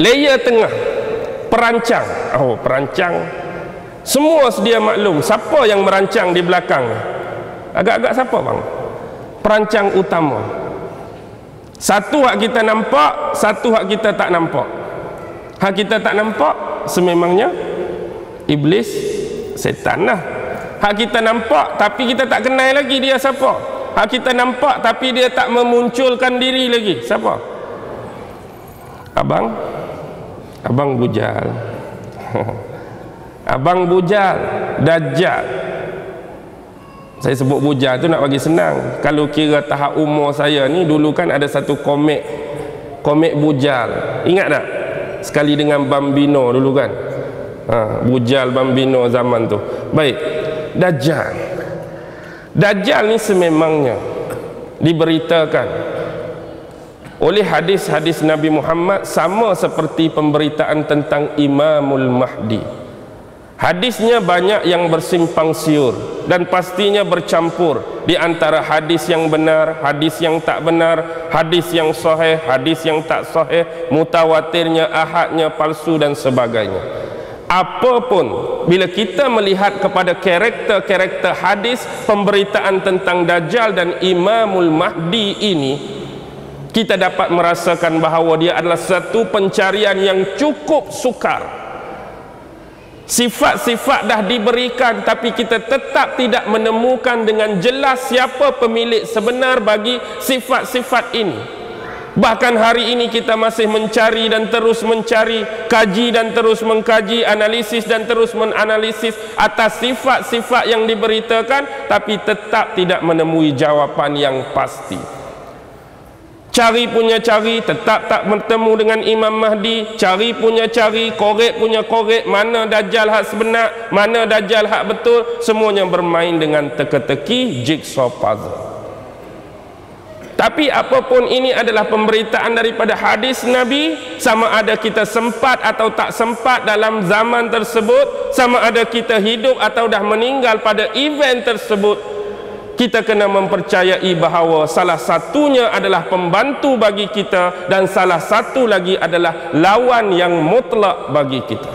layer tengah, perancang. Oh, perancang. Semua sedia maklum. Siapa yang merancang di belakang? Agak-agak siapa bang? Perancang utama. Satu hak kita nampak, satu hak kita tak nampak. Hak kita tak nampak sememangnya iblis, setan lah. Hak kita nampak tapi kita tak kenal lagi dia siapa. Hak kita nampak tapi dia tak memunculkan diri lagi. Siapa? Abang Bujal. Abang Bujal, Dajjal. Saya sebut Bujal tu nak bagi senang. Kalau kira tahap umur saya ni, dulu kan ada satu komik Bujal. Ingat tak? Sekali dengan Bambino dulu kan. Bujal Bambino zaman tu. Baik, Dajjal ni sememangnya diberitakan oleh hadis-hadis Nabi Muhammad sama seperti pemberitaan tentang Imamul Mahdi. Hadisnya banyak yang bersimpang siur dan pastinya bercampur di antara hadis yang benar, hadis yang tak benar, hadis yang sahih, hadis yang tak sahih, mutawatirnya, ahadnya, palsu dan sebagainya. Apapun, bila kita melihat kepada karakter-karakter hadis pemberitaan tentang Dajjal dan Imamul Mahdi ini, kita dapat merasakan bahawa dia adalah satu pencarian yang cukup sukar. Sifat-sifat dah diberikan tapi kita tetap tidak menemukan dengan jelas siapa pemilik sebenar bagi sifat-sifat ini. Bahkan hari ini kita masih mencari dan terus mencari, kaji dan terus mengkaji, analisis dan terus menanalisis atas sifat-sifat yang diberitakan tapi tetap tidak menemui jawapan yang pasti. Cari punya cari, tetap tak bertemu dengan Imam Mahdi. Cari punya cari, korek punya korek, mana Dajjal hak sebenar, mana Dajjal hak betul. Semuanya bermain dengan teka-teki jigsaw puzzle. Tapi apapun ini adalah pemberitaan daripada hadis Nabi. Sama ada kita sempat atau tak sempat dalam zaman tersebut, sama ada kita hidup atau dah meninggal pada event tersebut, kita kena mempercayai bahawa salah satunya adalah pembantu bagi kita dan salah satu lagi adalah lawan yang mutlak bagi kita.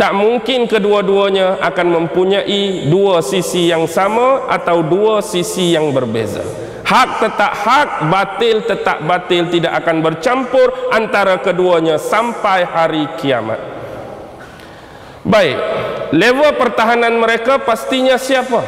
Tak mungkin kedua-duanya akan mempunyai dua sisi yang sama atau dua sisi yang berbeza. Hak tetap hak, batil tetap batil, tidak akan bercampur antara keduanya sampai hari kiamat. Baik, level pertahanan mereka pastinya siapa?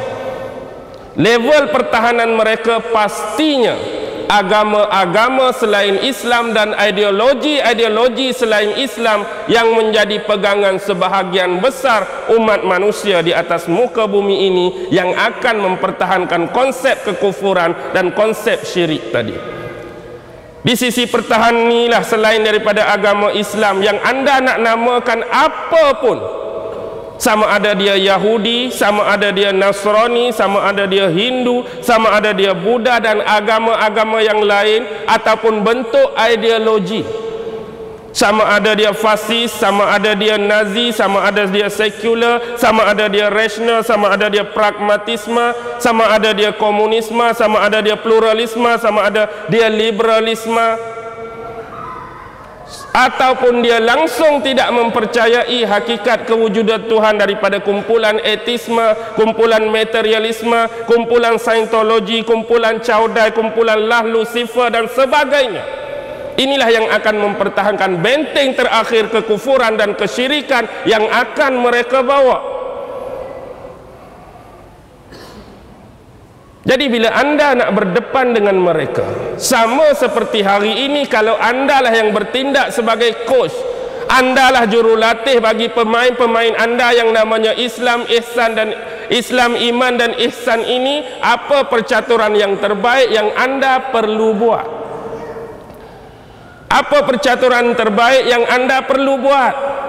Level pertahanan mereka pastinya agama-agama selain Islam dan ideologi-ideologi selain Islam yang menjadi pegangan sebahagian besar umat manusia di atas muka bumi ini, yang akan mempertahankan konsep kekufuran dan konsep syirik tadi. Di sisi pertahanan inilah, selain daripada agama Islam yang anda nak namakan apapun, sama ada dia Yahudi, sama ada dia Nasrani, sama ada dia Hindu, sama ada dia Buddha dan agama-agama yang lain, ataupun bentuk ideologi, sama ada dia fasis, sama ada dia Nazi, sama ada dia sekular, sama ada dia rasional, sama ada dia pragmatisme, sama ada dia komunisme, sama ada dia pluralisme, sama ada dia liberalisme, ataupun dia langsung tidak mempercayai hakikat kewujudan Tuhan daripada kumpulan etisme, kumpulan materialisme, kumpulan saintologi, kumpulan caudai, kumpulan lah Lucifer dan sebagainya. Inilah yang akan mempertahankan benteng terakhir kekufuran dan kesyirikan yang akan mereka bawa. Jadi bila anda nak berdepan dengan mereka, sama seperti hari ini kalau andalah yang bertindak sebagai coach, andalah jurulatih bagi pemain-pemain anda yang namanya Islam Ihsan dan Islam Iman dan Ihsan ini, apa percaturan yang terbaik yang anda perlu buat? Apa percaturan terbaik yang anda perlu buat?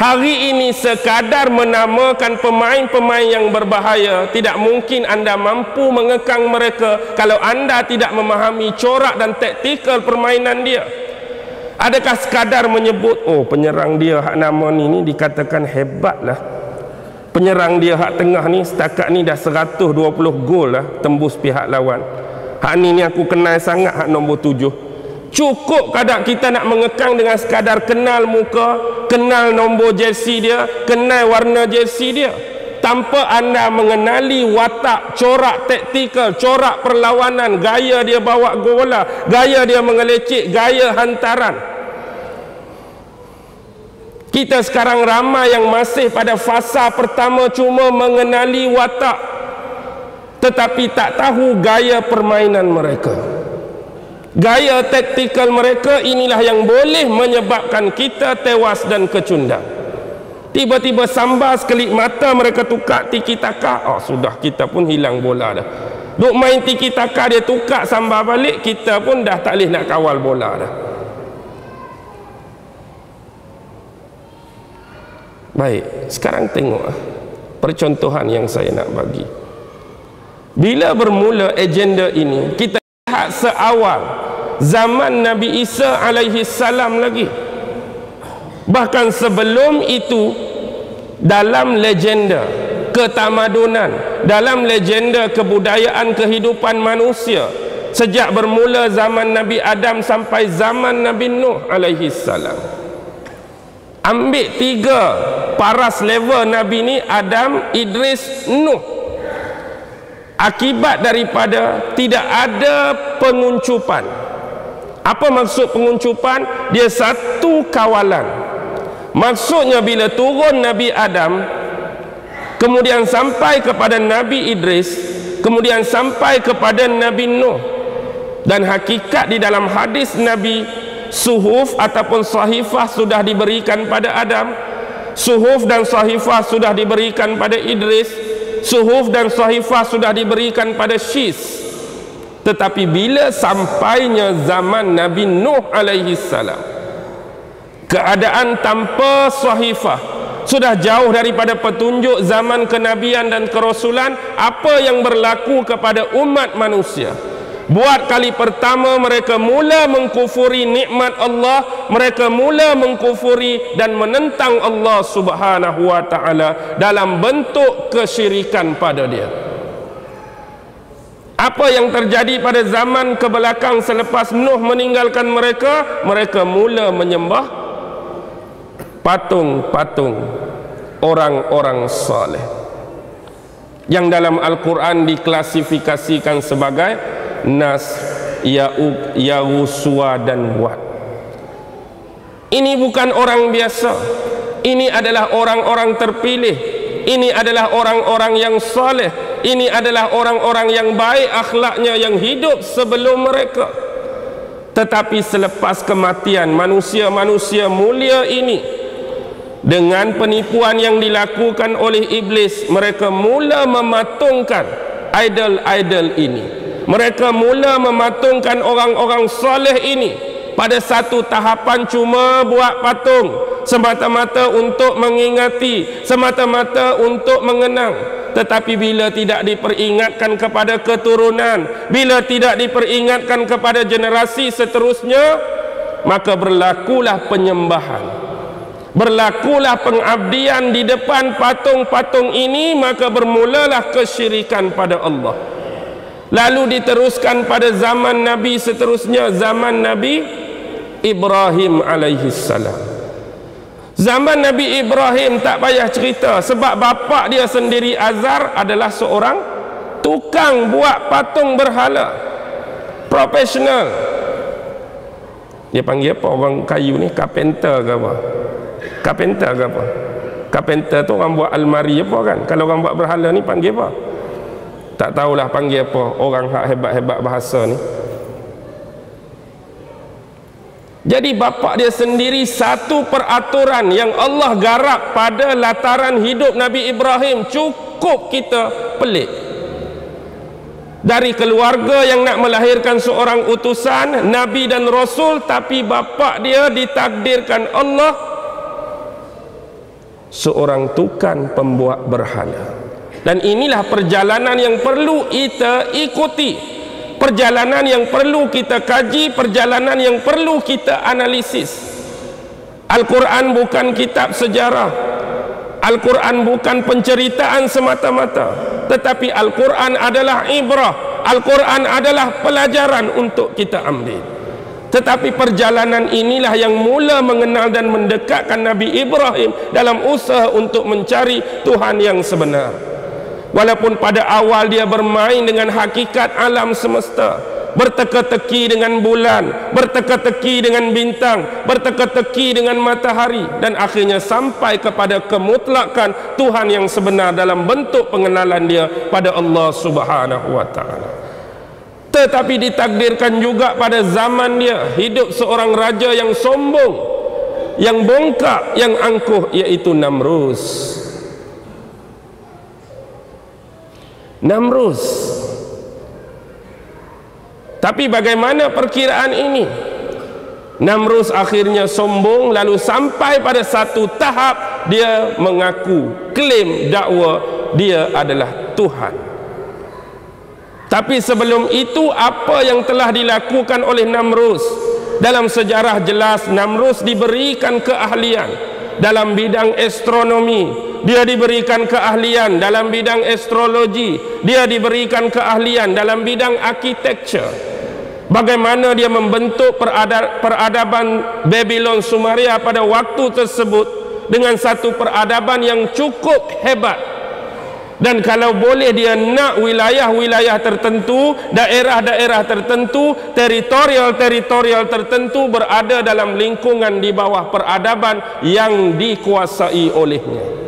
Hari ini sekadar menamakan pemain-pemain yang berbahaya, tidak mungkin anda mampu mengekang mereka kalau anda tidak memahami corak dan taktikal permainan dia. Adakah sekadar menyebut, oh penyerang dia hak nama ni, ni dikatakan hebatlah. Penyerang dia hak tengah ni setakat ni dah 120 gol lah tembus pihak lawan. Hak ni aku kenal sangat, hak nombor 7. Cukup kadang kita nak mengekang dengan sekadar kenal muka, kenal nombor jersey dia, kenal warna jersey dia. Tanpa anda mengenali watak, corak taktikal, corak perlawanan, gaya dia bawa bola, gaya dia mengelecek, gaya hantaran. Kita sekarang ramai yang masih pada fasa pertama, cuma mengenali watak tetapi tak tahu gaya permainan mereka. Gaya taktikal mereka inilah yang boleh menyebabkan kita tewas dan kecundang. Tiba-tiba sambar sekelip mata mereka tukar tiki-taka, ah, sudah kita pun hilang bola dah. Duk main tiki-taka dia tukar sambar balik, kita pun dah tak boleh nak kawal bola dah. Baik, sekarang tengok percontohan yang saya nak bagi. Bila bermula agenda ini, kita lihat seawal zaman Nabi Isa alaihi salam lagi. Bahkan sebelum itu, dalam legenda ketamadunan, dalam legenda kebudayaan kehidupan manusia, sejak bermula zaman Nabi Adam sampai zaman Nabi Nuh alaihi salam. Ambil tiga paras level Nabi ni, Adam, Idris, Nuh. Akibat daripada tidak ada penguncupan. Apa maksud penguncupan? Dia satu kawalan. Maksudnya bila turun Nabi Adam, kemudian sampai kepada Nabi Idris, kemudian sampai kepada Nabi Nuh. Dan hakikat di dalam hadis Nabi, suhuf ataupun sahifah sudah diberikan pada Adam, suhuf dan sahifah sudah diberikan pada Idris, suhuf dan sahifah sudah diberikan pada Syis. Tetapi bila sampainya zaman Nabi Nuh alaihi salam, keadaan tanpa sahifah, sudah jauh daripada petunjuk zaman kenabian dan kerasulan. Apa yang berlaku kepada umat manusia? Buat kali pertama mereka mula mengkufuri nikmat Allah, mereka mula mengkufuri dan menentang Allah Subhanahu Wa Ta'ala dalam bentuk kesyirikan pada dia. Apa yang terjadi pada zaman kebelakang selepas Nuh meninggalkan mereka? Mereka mula menyembah patung-patung orang-orang soleh, yang dalam Al-Quran diklasifikasikan sebagai Nas Ya'uswa dan Wad. Ini bukan orang biasa. Ini adalah orang-orang terpilih. Ini adalah orang-orang yang soleh. Ini adalah orang-orang yang baik akhlaknya yang hidup sebelum mereka. Tetapi selepas kematian manusia-manusia mulia ini, dengan penipuan yang dilakukan oleh iblis, mereka mula mematungkan idol-idol ini. Mereka mula mematungkan orang-orang soleh ini. Pada satu tahapan cuma buat patung, semata-mata untuk mengingati, semata-mata untuk mengenang. Tetapi bila tidak diperingatkan kepada keturunan, bila tidak diperingatkan kepada generasi seterusnya, maka berlakulah penyembahan, berlakulah pengabdian di depan patung-patung ini. Maka bermulalah kesyirikan pada Allah. Lalu diteruskan pada zaman Nabi seterusnya, zaman Nabi Ibrahim alaihissalam. Zaman Nabi Ibrahim tak payah cerita, sebab bapa dia sendiri, Azar, adalah seorang tukang buat patung berhala profesional. Dia panggil apa orang kayu ni? Carpenter ke apa? Carpenter ke apa? Carpenter tu orang buat almari apa kan? Kalau orang buat berhala ni panggil apa? Tak tahulah panggil apa orang hebat-hebat bahasa ni. Jadi bapa dia sendiri, satu peraturan yang Allah garap pada lataran hidup Nabi Ibrahim. Cukup kita pelik. Dari keluarga yang nak melahirkan seorang utusan, Nabi dan Rasul, tapi bapa dia ditakdirkan Allah seorang tukang pembuat berhala. Dan inilah perjalanan yang perlu kita ikuti, perjalanan yang perlu kita kaji, perjalanan yang perlu kita analisis. Al-Quran bukan kitab sejarah, Al-Quran bukan penceritaan semata-mata, tetapi Al-Quran adalah ibrah, Al-Quran adalah pelajaran untuk kita ambil. Tetapi perjalanan inilah yang mula mengenal dan mendekatkan Nabi Ibrahim dalam usaha untuk mencari Tuhan yang sebenar. Walaupun pada awal dia bermain dengan hakikat alam semesta, berteka-teki dengan bulan, berteka-teki dengan bintang, berteka-teki dengan matahari, dan akhirnya sampai kepada kemutlakan Tuhan yang sebenar dalam bentuk pengenalan dia pada Allah Subhanahu Wa Ta'ala. Tetapi ditakdirkan juga pada zaman dia hidup seorang raja yang sombong, yang bongkak, yang angkuh, yaitu Namrud. Tapi bagaimana perkiraan ini? Namrud akhirnya sombong, lalu sampai pada satu tahap dia mengaku, klaim dakwa dia adalah Tuhan. Tapi sebelum itu, apa yang telah dilakukan oleh Namrud? Dalam sejarah jelas, Namrud diberikan keahlian dalam bidang astronomi. Dia diberikan keahlian dalam bidang astrologi. Dia diberikan keahlian dalam bidang arsitektur. Bagaimana dia membentuk peradaban Babylon Sumeria pada waktu tersebut dengan satu peradaban yang cukup hebat. Dan kalau boleh dia nak wilayah-wilayah tertentu, daerah-daerah tertentu, teritorial-teritorial tertentu berada dalam lingkungan di bawah peradaban yang dikuasai olehnya.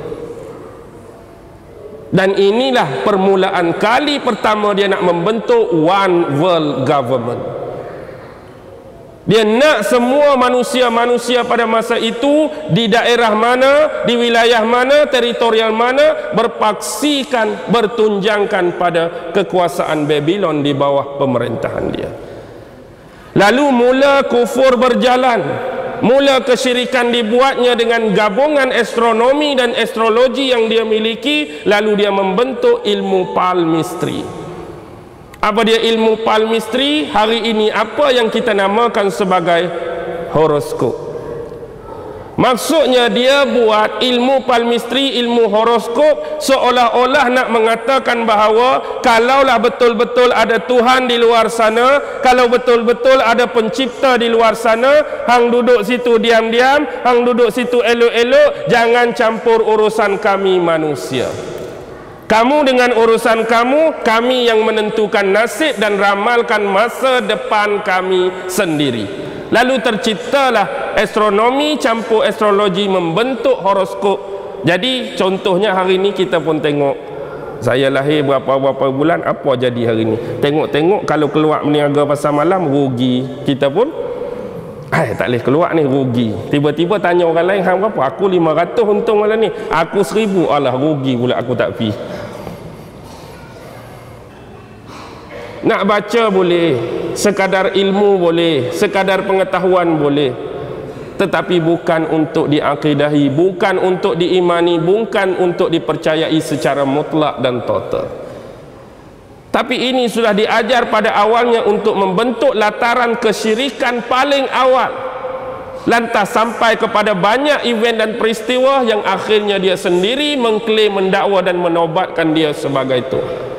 Dan inilah permulaan kali pertama dia nak membentuk one world government. Dia nak semua manusia-manusia pada masa itu di daerah mana, di wilayah mana, teritorial mana, berpaksikan, bertunjangkan pada kekuasaan Babylon di bawah pemerintahan dia. Lalu mula kufur berjalan, mula kesyirikan dibuatnya dengan gabungan astronomi dan astrologi yang dia miliki. Lalu dia membentuk ilmu palmistry. Apa dia ilmu palmistry? Hari ini apa yang kita namakan sebagai horoskop. Maksudnya dia buat ilmu palmistry, ilmu horoskop, seolah-olah nak mengatakan bahawa kalaulah betul-betul ada Tuhan di luar sana, kalau betul-betul ada pencipta di luar sana, hang duduk situ diam-diam, hang duduk situ elok-elok, jangan campur urusan kami manusia. Kamu dengan urusan kamu, kami yang menentukan nasib dan ramalkan masa depan kami sendiri. Lalu terciptalah astronomi campur astrologi membentuk horoskop. Jadi contohnya hari ini kita pun tengok, saya lahir berapa-berapa bulan, apa jadi hari ini. Tengok-tengok kalau keluar meniaga pasal malam, rugi. Kita pun tak boleh keluar ni, rugi. Tiba-tiba tanya orang lain, hang berapa? Aku 500 untung malam ni. Aku 1000, alah rugi pula aku tak pergi. Nak baca boleh, sekadar ilmu boleh, sekadar pengetahuan boleh, tetapi bukan untuk diakidahi, bukan untuk diimani, bukan untuk dipercayai secara mutlak dan total. Tapi ini sudah diajar pada awalnya untuk membentuk lataran kesyirikan paling awal, lantas sampai kepada banyak event dan peristiwa yang akhirnya dia sendiri mengklaim, mendakwa dan menobatkan dia sebagai Tuhan.